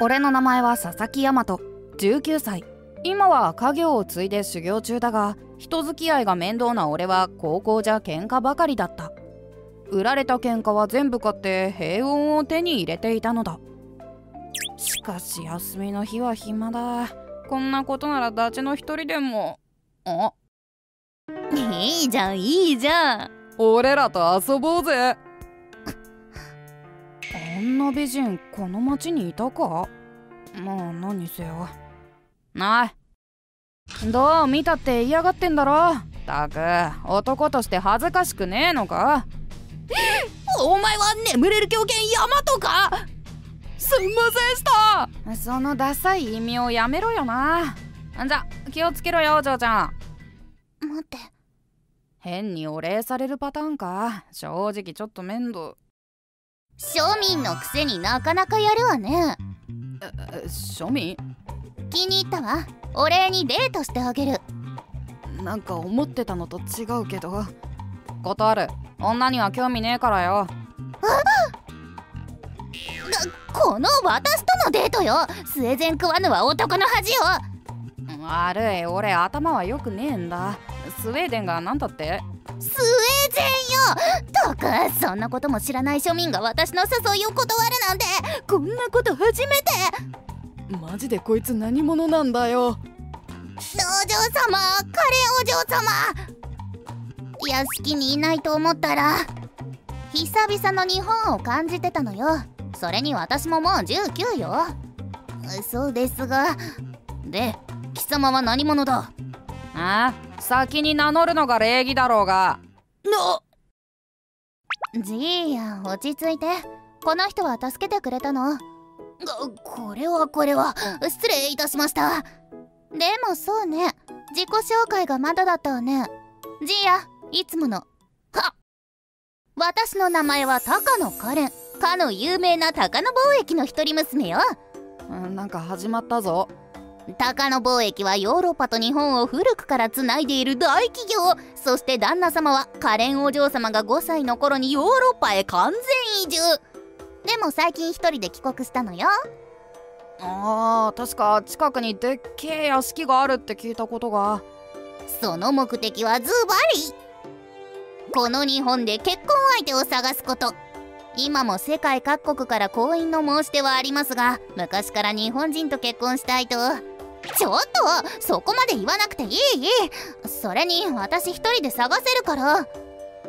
俺の名前は佐々木大和、19歳。今は家業を継いで修行中だが、人付き合いが面倒な俺は高校じゃ喧嘩ばかりだった。売られた喧嘩は全部買って平穏を手に入れていたのだ。しかし休みの日は暇だ。こんなことならダチの一人でも。あ、いいじゃんいいじゃん、俺らと遊ぼうぜ。あんな美人この町にいたか。まあ何せよ。ない、どう見たって嫌がってんだろ。たく、男として恥ずかしくねえのか。お前は眠れる狂犬ヤマトか。すんませんした。そのダサい意味をやめろよな。じゃ気をつけろよお嬢ちゃん。待って、変にお礼されるパターンか。正直ちょっと面倒。庶民のくせになかなかやるわね。庶民？気に入ったわ。お礼にデートしてあげる。なんか思ってたのと違うけど。断る。女には興味ねえからよ。この私とのデートよ。スエゼン食わぬは男の恥よ。悪い、俺頭はよくねえんだ。スウェーデンがなんだって。スウェーデンよ。たく、そんなことも知らない庶民が私の誘いを断るなんて、こんなこと初めて。マジでこいつ何者なんだよ。お嬢様、カレーお嬢様。屋敷にいないと思ったら久々の日本を感じてたのよ。それに私ももう19よ。そうですが。で、貴様は何者だ。ああ、先に名乗るのが礼儀だろうが。な、じいや落ち着いて。この人は助けてくれたの。これは失礼いたしました。でもそうね、自己紹介がまだだったわね。じいや、いつもの。はっ、私の名前は高野カレン、かの有名な高野貿易の一人娘よ。なんか始まったぞ。高野貿易はヨーロッパと日本を古くからつないでいる大企業。そして旦那様はカレンお嬢様が5歳の頃にヨーロッパへ完全移住。でも最近一人で帰国したのよ。ああ、確か近くにでっけえ屋敷があるって聞いたことが。その目的はズバリ、この日本で結婚相手を探すこと。今も世界各国から婚姻の申し出はありますが、昔から日本人と結婚したいと。ちょっとそこまで言わなくていい。それに私一人で探せるから。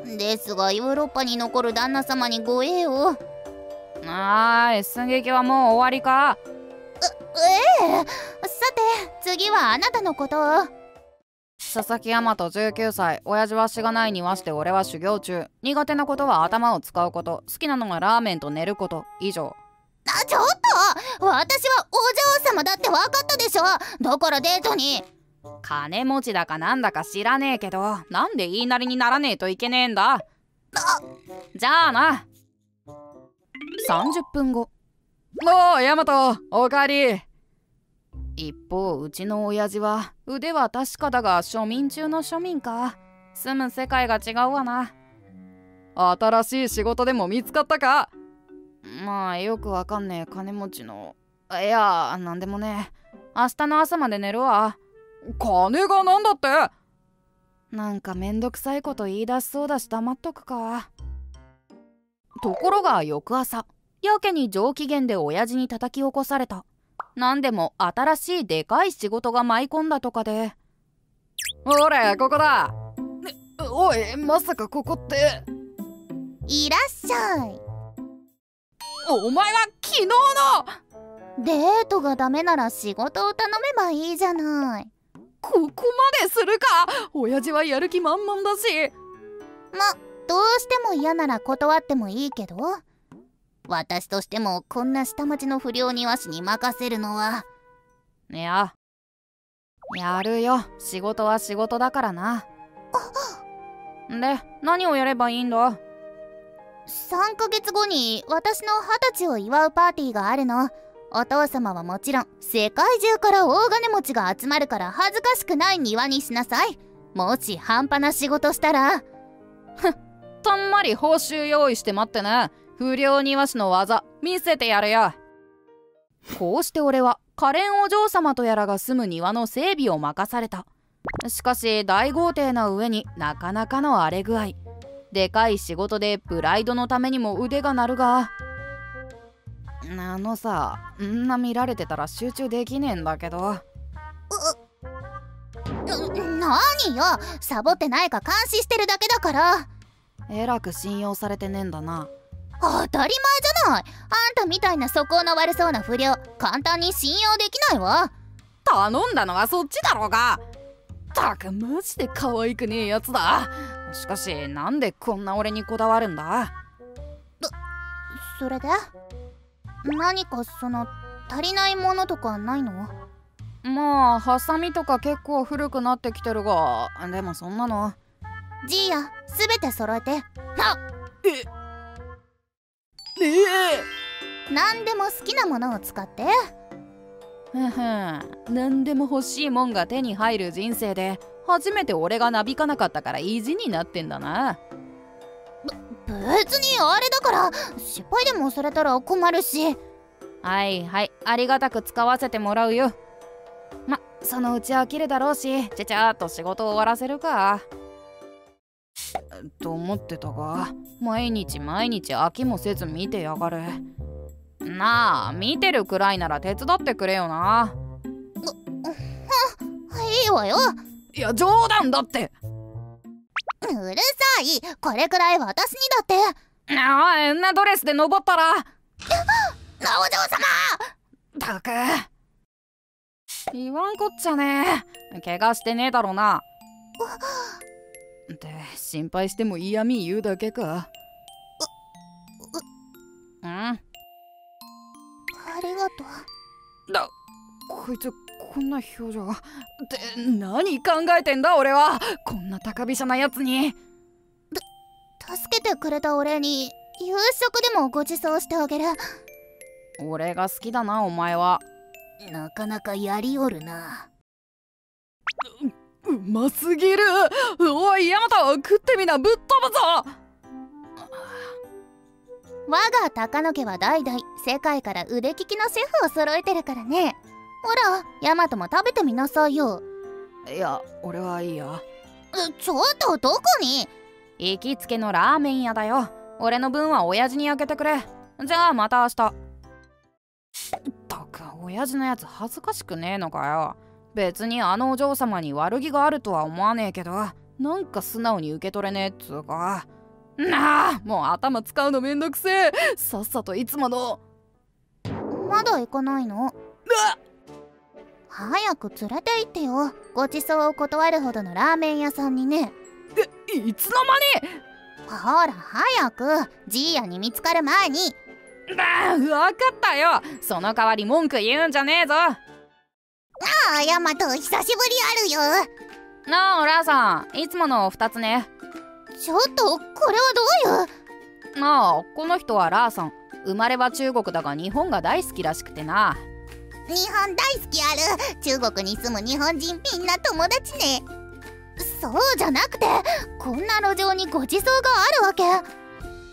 ですがヨーロッパに残る旦那様に護衛を。あーい、寸劇はもう終わりか。ええ、さて次はあなたのことを。佐々木大和、19歳。親父はしがない庭師で俺は修行中。苦手なことは頭を使うこと、好きなのがラーメンと寝ること、以上。あ、ちょっと、私はお嬢様だって分かったでしょ。だからデートに。金持ちだかなんだか知らねえけど、なんで言いなりにならねえといけねえんだ。あ、じゃあな。30分後。おお、大和おかえり。一方うちの親父は腕は確かだが庶民中の庶民か。住む世界が違うわな。新しい仕事でも見つかったか。まあよくわかんねえ金持ちの。いやなんでもねえ。明日の朝まで寝るわ。金がなんだって。なんかめんどくさいこと言い出しそうだし黙っとくか。ところが翌朝、やけに上機嫌で親父に叩き起こされた。何でも新しいでかい仕事が舞い込んだとかで。ほれここだ、ね、おいまさかここって。いらっしゃい。お前は昨日のデートがダメなら仕事を頼めばいいじゃない。ここまでするか。親父はやる気満々だし。ま、どうしても嫌なら断ってもいいけど、私としてもこんな下町の不良庭師に任せるのは。いや、やるよ。仕事は仕事だからな。で何をやればいいんだ。3ヶ月後に私の20歳を祝うパーティーがあるの。お父様はもちろん世界中から大金持ちが集まるから恥ずかしくない庭にしなさい。もし半端な仕事したらたんまり報酬用意して待ってね。不良庭師の技見せてやるよ。こうして俺は可憐お嬢様とやらが住む庭の整備を任された。しかし大豪邸な上になかなかの荒れ具合。でかい仕事でプライドのためにも腕が鳴るが。あのさ、んな見られてたら集中できねえんだけど。何よ、サボってないか監視してるだけだから。えらく信用されてねえんだな。当たり前じゃない。あんたみたいな素行の悪そうな不良、簡単に信用できないわ。頼んだのはそっちだろうが。ったくマジで可愛くねえやつだ。しかしなんでこんな俺にこだわるんだ。それで何かその足りないものとかないの？まあハサミとか結構古くなってきてるが、でもそんなの。じいや、すべて揃えて。なっえ何でも好きなものを使って。何でも欲しいもんが手に入る人生で初めて俺がなびかなかったから意地になってんだな。別にあれだから、失敗でもされたら困るし。はいはい、ありがたく使わせてもらうよ。ま、そのうち飽きるだろうし、ちゃちゃっと仕事を終わらせるかと思ってたが、毎日毎日飽きもせず見てやがる。なあ、見てるくらいなら手伝ってくれよな。いいわよ。いや冗談だって。うるさい、これくらい私にだって。あんなドレスで登ったら。お嬢様。たく言わんこっちゃねえ。怪我してねえだろうな。って心配しても嫌み言うだけか。ありがとう。こいつこんな表情って何考えてんだ俺は。こんな高飛車なやつに。助けてくれた俺に夕食でもご馳走してあげる。俺が好きだなお前は。なかなかやりおるな。うますぎる。おいヤマト、食ってみな、ぶっ飛ぶぞ。我が高野家は代々世界から腕利きのシェフを揃えてるからね。ほらヤマトも食べてみなさいよ。いや俺はいいよ。ちょっとどこに。行きつけのラーメン屋だよ。俺の分は親父にあげてくれ。じゃあまた明日。ったく親父のやつ恥ずかしくねえのかよ。別にあのお嬢様に悪気があるとは思わねえけど、なんか素直に受け取れねえっつうか。なあ、もう頭使うのめんどくせえ。さっさといつもの。まだ行かないの？早く連れて行ってよ。ご馳走を断るほどのラーメン屋さんにね。いつの間に。ほら早く、じいやに見つかる前に。分かったよ。その代わり文句言うんじゃねえぞ。なあヤマト、久しぶりあるよ。なあおらさん、いつもの2つね。ちょっとこれはどうよ。なあこの人はラーさん、生まれは中国だが日本が大好きらしくてな。日本大好きある。中国に住む日本人みんな友達ね。そうじゃなくて、こんな路上にご馳走があるわけ。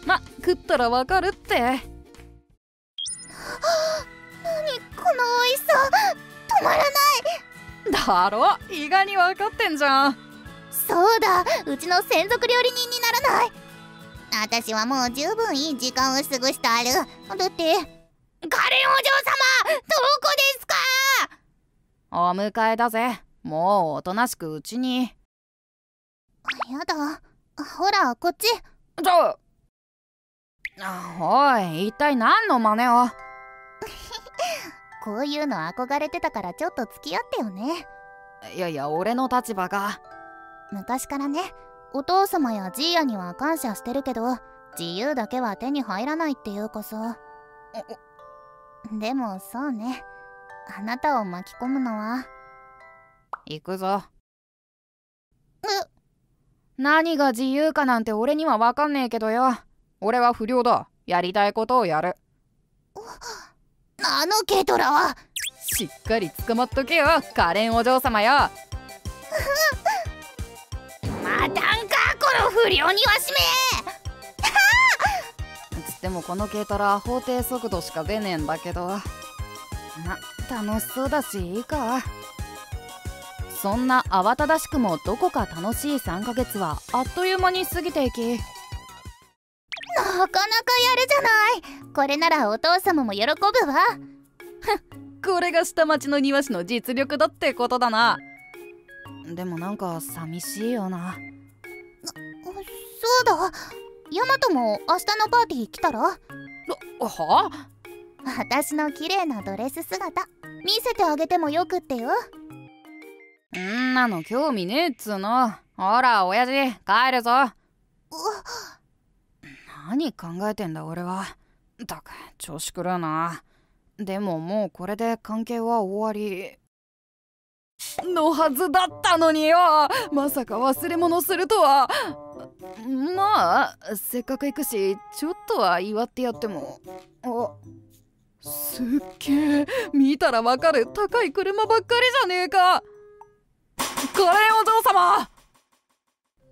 ま、食ったらわかるって。はあ、何このおいしさ、止まらないだろ。意外に分かってんじゃん。そうだ、うちの専属料理人にならない。私はもう十分いい時間を過ごしてある。だって。カレンお嬢様、どこですか。お迎えだぜ。もうおとなしくうちに。やだ、ほらこっち。じゃあおい、一体何の真似を。こういうの憧れてたからちょっと付き合ってよね。いやいや俺の立場が。昔からね、お父様やじいやには感謝してるけど、自由だけは手に入らないっていうかさ。でもそうね、あなたを巻き込むのは。行くぞ。何が自由かなんて俺には分かんねえけどよ。俺は不良だ。やりたいことをやる。あのケトラはしっかり捕まっとけよ、可憐お嬢様よ。またんかこの不良にはしめ。つってもこのケトラ法定速度しか出ねえんだけど。ま、楽しそうだしいいか。そんな慌ただしくもどこか楽しい3ヶ月はあっという間に過ぎていき、なかなかやるじゃない。これならお父様も喜ぶわ。これが下町の庭師の実力だってことだな。でもなんか寂しいよな。そうだ、ヤマトも明日のパーティー来たら？はあ？私の綺麗なドレス姿見せてあげてもよくってよ。んなの興味ねえっつーの。ほら親父帰るぞ。何考えてんだ俺は。だから調子狂うな。でももうこれで関係は終わりのはずだったのによ。まさか忘れ物するとは。まあせっかく行くしちょっとは祝ってやっても。あ、すっげえ、見たらわかる高い車ばっかりじゃねえか。これお嬢様、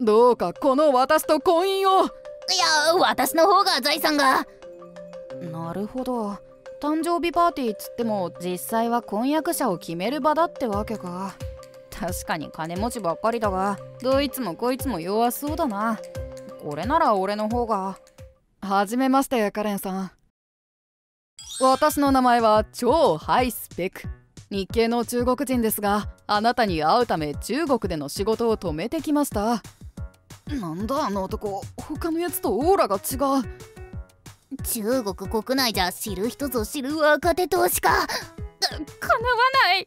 どうかこの私と婚姻を。いや私の方が財産が。なるほど、誕生日パーティーつっても実際は婚約者を決める場だってわけか。確かに金持ちばっかりだがどいつもこいつも弱そうだな。これなら俺の方が。はじめましてカレンさん、私の名前は超ハイスペック日系の中国人ですが、あなたに会うため中国での仕事を止めてきました。なんだあの男、他のやつとオーラが違う。中国国内じゃ知る人ぞ知る若手投資家。叶わない。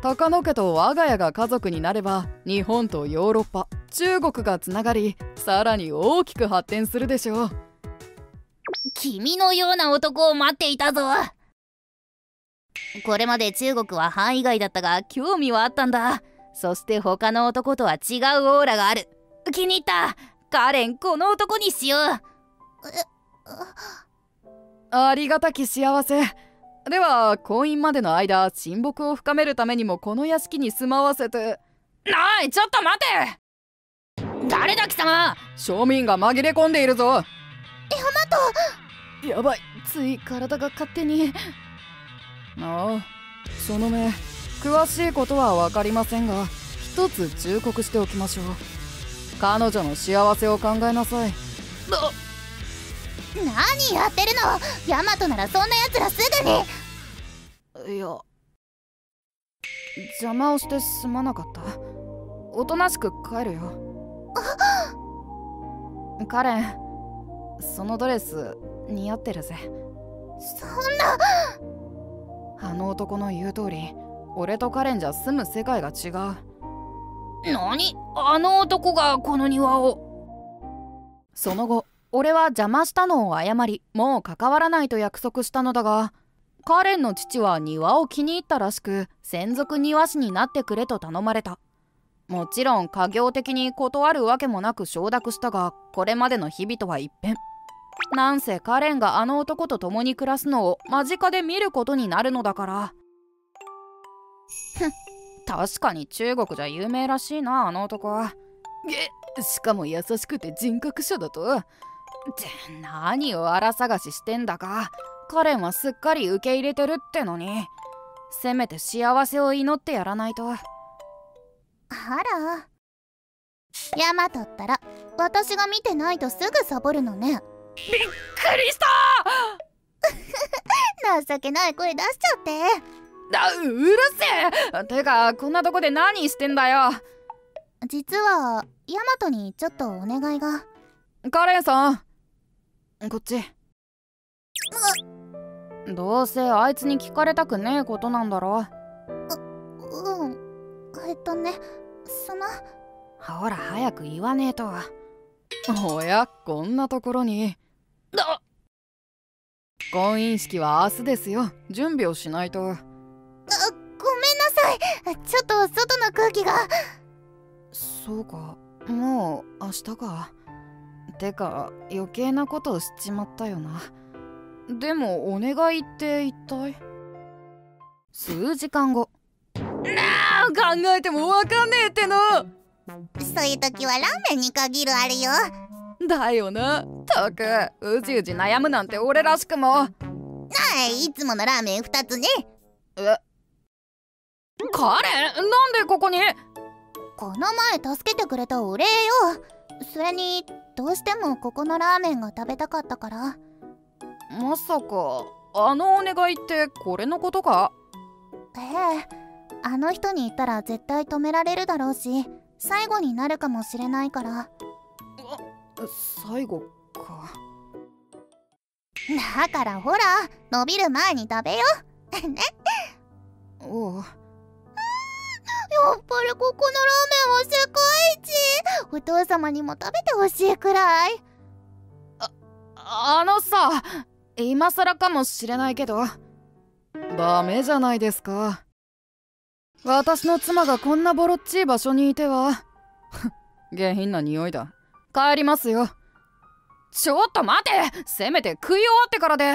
高野家と我が家が家族になれば日本とヨーロッパ中国がつながり、さらに大きく発展するでしょう。君のような男を待っていたぞ。これまで中国は範囲外だったが興味はあったんだ。そして他の男とは違うオーラがある。気に入った、カレンこの男にしよう。ありがたき幸せ。では婚姻までの間親睦を深めるためにもこの屋敷に住まわせて。ない、ちょっと待て。誰だ貴様。庶民が紛れ込んでいるぞ。ヤマト。やばい、つい体が勝手に。ああ、その目詳しいことは分かりませんが一つ忠告しておきましょう。彼女の幸せを考えなさい。何やってるの、ヤマトならそんなやつらすぐに。いや邪魔をしてすまなかった。おとなしく帰るよ。カレン、そのドレス似合ってるぜ。そんな。あの男の言う通り俺とカレンじゃ住む世界が違う。何、あの男がこの庭を。その後俺は邪魔したのを謝りもう関わらないと約束したのだが、カレンの父は庭を気に入ったらしく専属庭師になってくれと頼まれた。もちろん家業的に断るわけもなく承諾したが、これまでの日々とは一変。なんせカレンがあの男と共に暮らすのを間近で見ることになるのだから。確かに中国じゃ有名らしいなあの男は。しかも優しくて人格者だと。って何を荒探ししてんだか。カレンはすっかり受け入れてるってのに。せめて幸せを祈ってやらないと。あら、ヤマトったら私が見てないとすぐサボるのね。びっくりした。情けない声出しちゃって。うるせえ。てかこんなとこで何してんだよ。実はヤマトにちょっとお願いが。カレンさん、こっち。どうせあいつに聞かれたくねえことなんだろ。ね、その。ほら早く言わねえと。おや、こんなところに。婚姻式は明日ですよ、準備をしないと。ごめんなさい、ちょっと外の空気が。そうか、もう明日か。てか余計なことをしちまったよな。でもお願いって一体。数時間後。なあ、考えてもわかんねえっての。そういう時はラーメンに限るあれよ。だよな。たくうじうじ悩むなんて俺らしくも。はい、いつものラーメン2つね。え、カレン、なんでここに？この前助けてくれたお礼よ。それにどうしてもここのラーメンが食べたかったから。まさかあのお願いってこれのことか？ええ、あの人に言ったら絶対止められるだろうし、最後になるかもしれないから。最後か。だからほら、伸びる前に食べよね。おう。やっぱりここのラーメンは世界一。お父様にも食べてほしいくらい。あのさ、今更かもしれないけどダメじゃないですか。私の妻がこんなボロっちい場所にいては下品な匂いだ。帰りますよ。ちょっと待て、せめて食い終わってからで。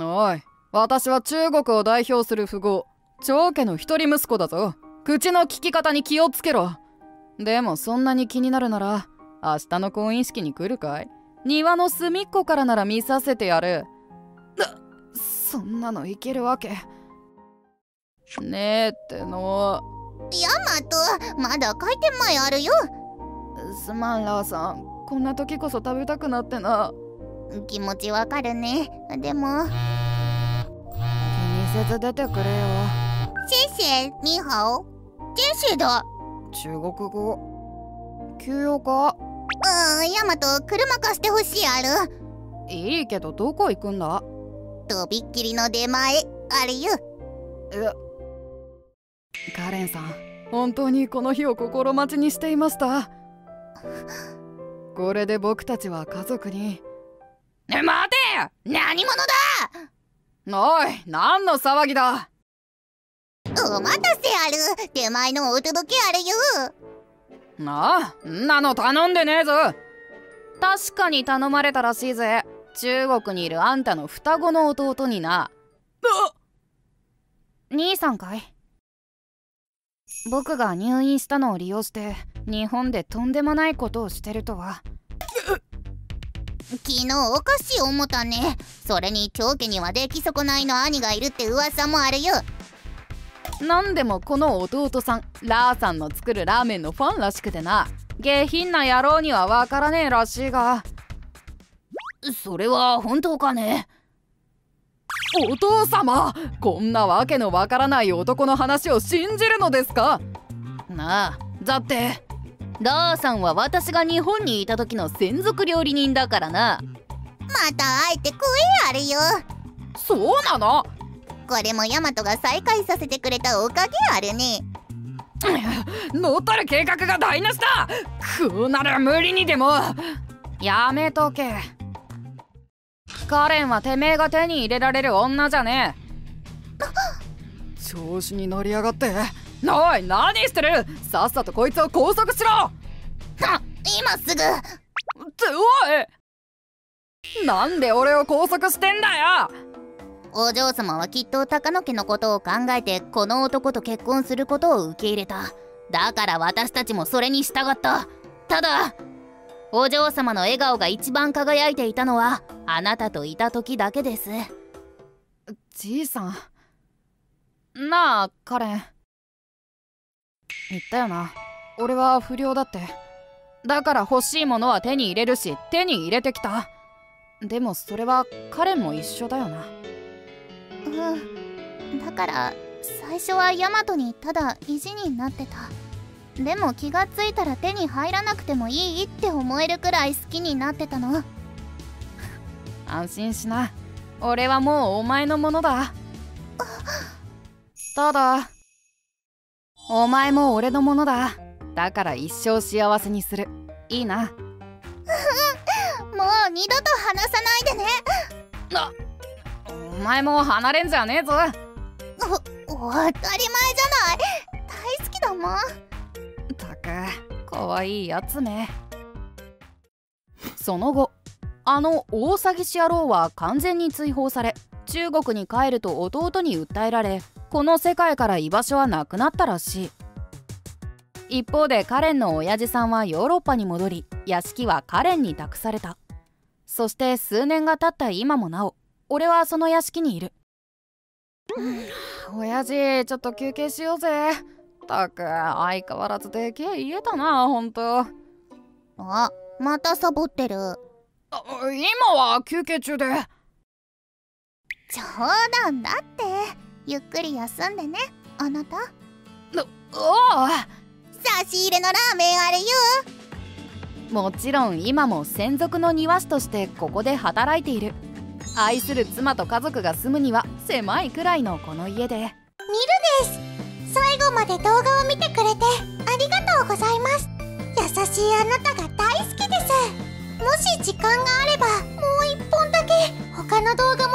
おい、私は中国を代表する富豪張家の一人息子だぞ。口の利き方に気をつけろ。でもそんなに気になるなら明日の婚姻式に来るかい？庭の隅っこからなら見させてやる。そんなのいけるわけねえっての。ヤマト、まだ開店前あるよ。すまん、ラーさん、こんな時こそ食べたくなってな。気持ちわかるね。でも気にせず出てくれよ。シェシェニハオ。シェシェだ。中国語休養か。うん、ヤマト、車貸してほしいある。いいけどどこ行くんだ？とびっきりの出前あれよ。カレンさん、本当にこの日を心待ちにしていました。これで僕たちは家族に。待て、何者だ？おい、何の騒ぎだ？お待たせある。出前のお届けあれよ。なあ、んなの頼んでねえぞ。確かに頼まれたらしいぜ。中国にいるあんたの双子の弟にな。兄さんかい？僕が入院したのを利用して日本でとんでもないことをしてるとは。昨日おかしい思ったね。それに長家には出来損ないの兄がいるって噂もあるよ。なんでもこの弟さんラーさんの作るラーメンのファンらしくてな。下品な野郎にはわからねえらしいが。それは本当かね？お父様、こんなわけのわからない男の話を信じるのですか？なあ、だってラーさんは私が日本にいた時の専属料理人だからな。また会えて食えあれよ。そうなの？これもヤマトが再会させてくれたおかげあれね。乗っ取る計画が台無しだ。食うなら無理にでも。やめとけ。カレンはてめえが手に入れられる女じゃねえ。調子に乗りやがって。おい、何してる？さっさとこいつを拘束しろ。今すぐって。おい、なんで俺を拘束してんだよ。お嬢様はきっと高野家のことを考えてこの男と結婚することを受け入れた。だから私たちもそれに従った。ただお嬢様の笑顔が一番輝いていたのはあなたといた時だけです。じいさん。なあカレン、言ったよな、俺は不良だって。だから欲しいものは手に入れるし手に入れてきた。でもそれはカレンも一緒だよな。うん、だから最初はヤマトにただ意地になってた。でも気がついたら手に入らなくてもいいって思えるくらい好きになってたの。安心しな、俺はもうお前のものだ。ただお前も俺のものだ。だから一生幸せにする。いいな。もう二度と離さないでね。お前も離れんじゃねえぞ。当たり前じゃない、大好きだもん。かわいいやつめ。その後あの大詐欺師野郎は完全に追放され、中国に帰ると弟に訴えられ、この世界から居場所はなくなったらしい。一方でカレンの親父さんはヨーロッパに戻り、屋敷はカレンに託された。そして数年が経った今もなお俺はその屋敷にいる。親父、ちょっと休憩しようぜ。ったく、相変わらずでけえ家だな、ほんと。あ、またサボってる。あ、今は休憩中で。冗談だって。ゆっくり休んでね、あなた。おう、差し入れのラーメンあれよ。もちろん今も専属の庭師としてここで働いている。愛する妻と家族が住むには狭いくらいのこの家で。ミルです。最後まで動画を見てくれてありがとうございます。優しいあなたが大好きです。もし時間があればもう一本だけ他の動画も